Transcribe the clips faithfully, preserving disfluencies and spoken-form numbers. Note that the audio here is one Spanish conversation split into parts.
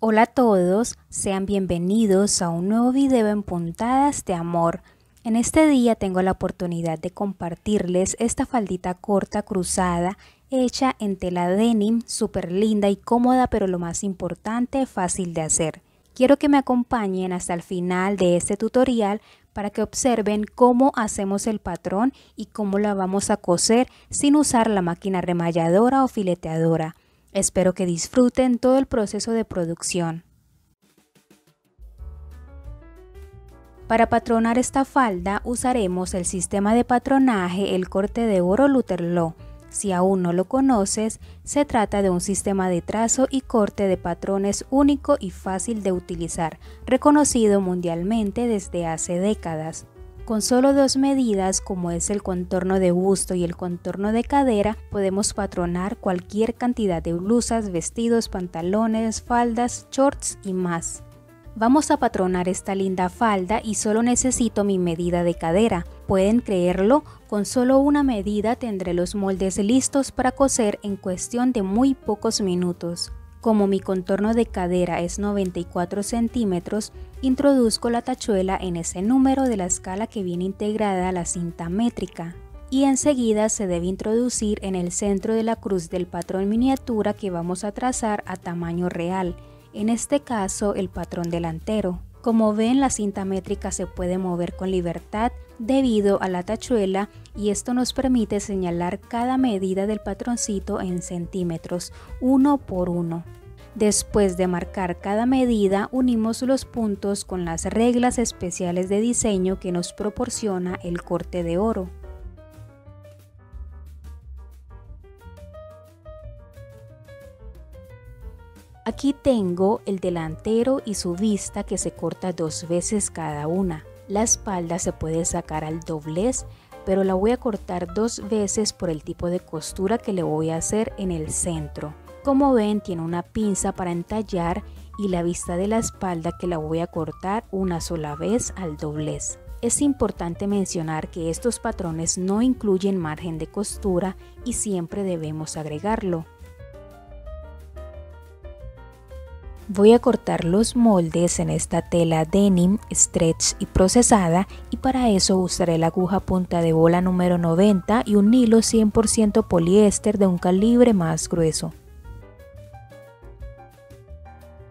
Hola a todos, sean bienvenidos a un nuevo video en Puntadas de Amor. En este día tengo la oportunidad de compartirles esta faldita corta cruzada hecha en tela denim, súper linda y cómoda, pero lo más importante, fácil de hacer. Quiero que me acompañen hasta el final de este tutorial para que observen cómo hacemos el patrón y cómo la vamos a coser sin usar la máquina remalladora o fileteadora. Espero que disfruten todo el proceso de producción. Para patronar esta falda usaremos el sistema de patronaje El Corte de Oro Lutterloh. Si aún no lo conoces, se trata de un sistema de trazo y corte de patrones único y fácil de utilizar, reconocido mundialmente desde hace décadas. Con solo dos medidas, como es el contorno de busto y el contorno de cadera, podemos patronar cualquier cantidad de blusas, vestidos, pantalones, faldas, shorts y más. Vamos a patronar esta linda falda y solo necesito mi medida de cadera. ¿Pueden creerlo? Con solo una medida tendré los moldes listos para coser en cuestión de muy pocos minutos. Como mi contorno de cadera es noventa y cuatro centímetros, introduzco la tachuela en ese número de la escala que viene integrada a la cinta métrica y enseguida se debe introducir en el centro de la cruz del patrón miniatura que vamos a trazar a tamaño real, en este caso el patrón delantero. Como ven, la cinta métrica se puede mover con libertad debido a la tachuela y esto nos permite señalar cada medida del patroncito en centímetros, uno por uno. Después de marcar cada medida, unimos los puntos con las reglas especiales de diseño que nos proporciona El Corte de Oro. Aquí tengo el delantero y su vista que se corta dos veces cada una. La espalda se puede sacar al doblez, pero la voy a cortar dos veces por el tipo de costura que le voy a hacer en el centro. Como ven, tiene una pinza para entallar y la vista de la espalda que la voy a cortar una sola vez al doblez. Es importante mencionar que estos patrones no incluyen margen de costura y siempre debemos agregarlo. Voy a cortar los moldes en esta tela denim, stretch y procesada y para eso usaré la aguja punta de bola número noventa y un hilo cien por ciento poliéster de un calibre más grueso.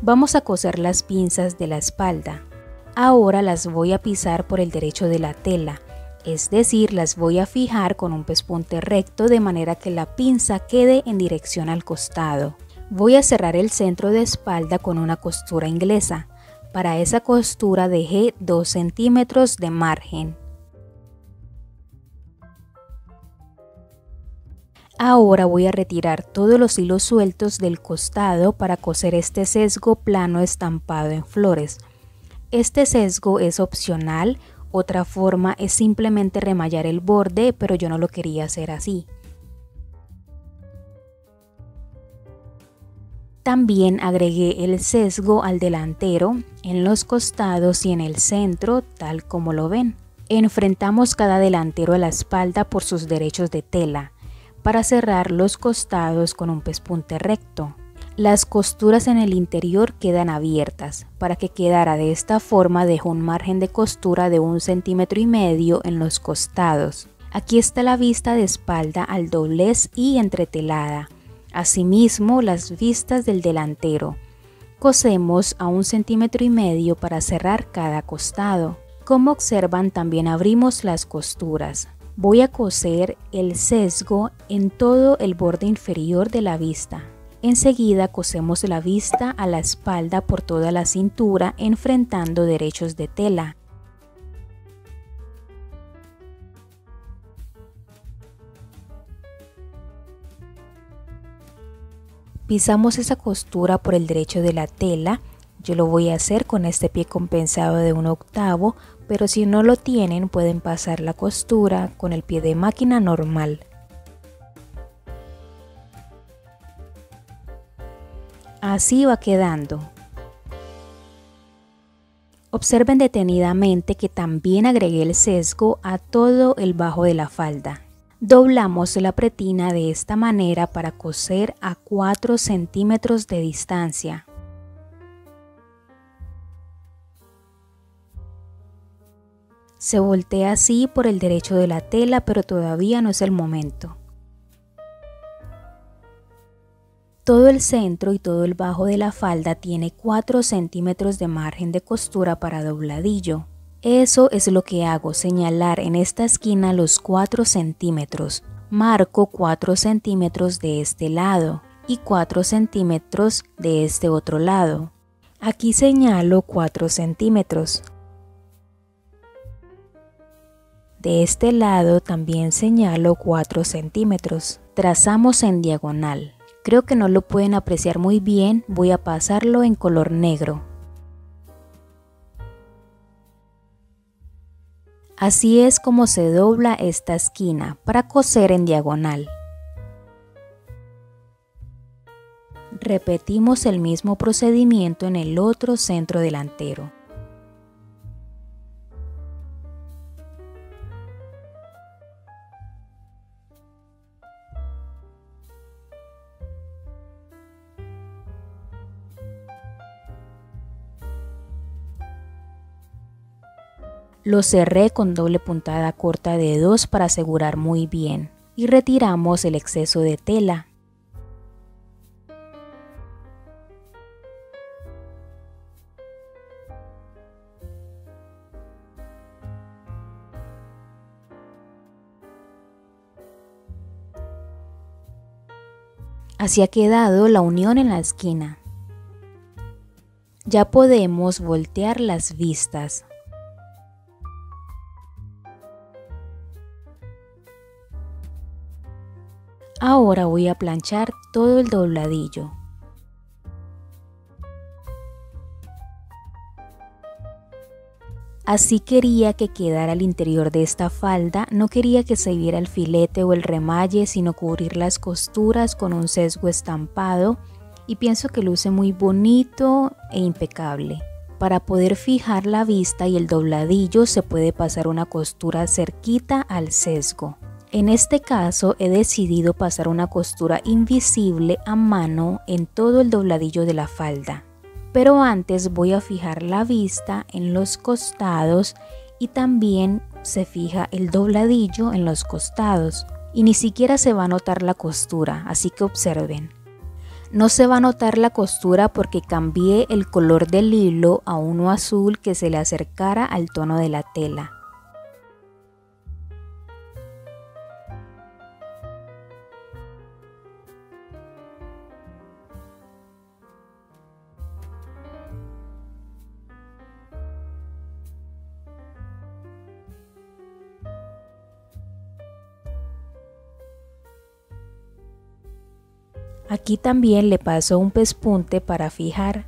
Vamos a coser las pinzas de la espalda. Ahora las voy a pisar por el derecho de la tela, es decir, las voy a fijar con un pespunte recto de manera que la pinza quede en dirección al costado. Voy a cerrar el centro de espalda con una costura inglesa. Para esa costura dejé dos centímetros de margen. Ahora voy a retirar todos los hilos sueltos del costado para coser este sesgo plano estampado en flores. Este sesgo es opcional, otra forma es simplemente remallar el borde, pero yo no lo quería hacer así. También agregué el sesgo al delantero, en los costados y en el centro, tal como lo ven. Enfrentamos cada delantero a la espalda por sus derechos de tela, para cerrar los costados con un pespunte recto. Las costuras en el interior quedan abiertas. Para que quedara de esta forma dejo un margen de costura de un centímetro y medio en los costados. Aquí está la vista de espalda al doblez y entretelada. Asimismo, las vistas del delantero. Cosemos a un centímetro y medio para cerrar cada costado. Como observan, también abrimos las costuras. Voy a coser el sesgo en todo el borde inferior de la vista. Enseguida cosemos la vista a la espalda por toda la cintura, enfrentando derechos de tela. Pisamos esa costura por el derecho de la tela. Yo lo voy a hacer con este pie compensado de un octavo, pero si no lo tienen pueden pasar la costura con el pie de máquina normal. Así va quedando. Observen detenidamente que también agregué el sesgo a todo el bajo de la falda. Doblamos la pretina de esta manera para coser a cuatro centímetros de distancia. Se voltea así por el derecho de la tela, pero todavía no es el momento. Todo el centro y todo el bajo de la falda tiene cuatro centímetros de margen de costura para dobladillo. Eso es lo que hago, señalar en esta esquina los cuatro centímetros. Marco cuatro centímetros de este lado y cuatro centímetros de este otro lado. Aquí señalo cuatro centímetros. De este lado también señalo cuatro centímetros. Trazamos en diagonal. Creo que no lo pueden apreciar muy bien, voy a pasarlo en color negro. Así es como se dobla esta esquina para coser en diagonal. Repetimos el mismo procedimiento en el otro centro delantero. Lo cerré con doble puntada corta de dos para asegurar muy bien y retiramos el exceso de tela. Así ha quedado la unión en la esquina. Ya podemos voltear las vistas. Ahora voy a planchar todo el dobladillo. Así quería que quedara el interior de esta falda, no quería que se viera el filete o el remalle, sino cubrir las costuras con un sesgo estampado y pienso que luce muy bonito e impecable. Para poder fijar la vista y el dobladillo se puede pasar una costura cerquita al sesgo. En este caso he decidido pasar una costura invisible a mano en todo el dobladillo de la falda, pero antes voy a fijar la vista en los costados y también se fija el dobladillo en los costados y ni siquiera se va a notar la costura, así que observen. No se va a notar la costura porque cambié el color del hilo a uno azul que se le acercara al tono de la tela. Aquí también le paso un pespunte para fijar.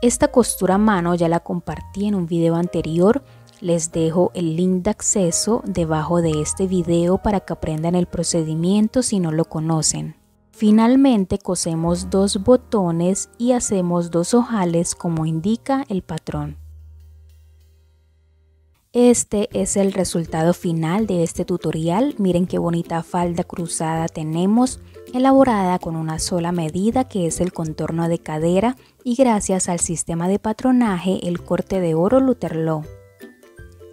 Esta costura a mano ya la compartí en un video anterior. Les dejo el link de acceso debajo de este video para que aprendan el procedimiento si no lo conocen. Finalmente cosemos dos botones y hacemos dos ojales como indica el patrón. Este es el resultado final de este tutorial. Miren qué bonita falda cruzada tenemos, elaborada con una sola medida que es el contorno de cadera y gracias al sistema de patronaje El Corte de Oro Lutterloh.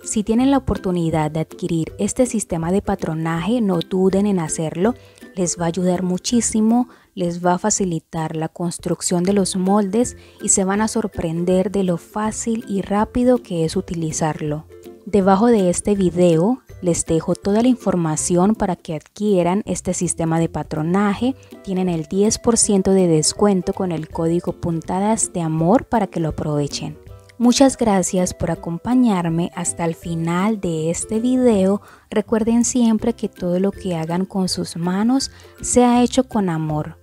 Si tienen la oportunidad de adquirir este sistema de patronaje, no duden en hacerlo, les va a ayudar muchísimo, les va a facilitar la construcción de los moldes y se van a sorprender de lo fácil y rápido que es utilizarlo. Debajo de este video les dejo toda la información para que adquieran este sistema de patronaje, tienen el diez por ciento de descuento con el código Puntadas de Amor para que lo aprovechen. Muchas gracias por acompañarme hasta el final de este video. Recuerden siempre que todo lo que hagan con sus manos sea hecho con amor.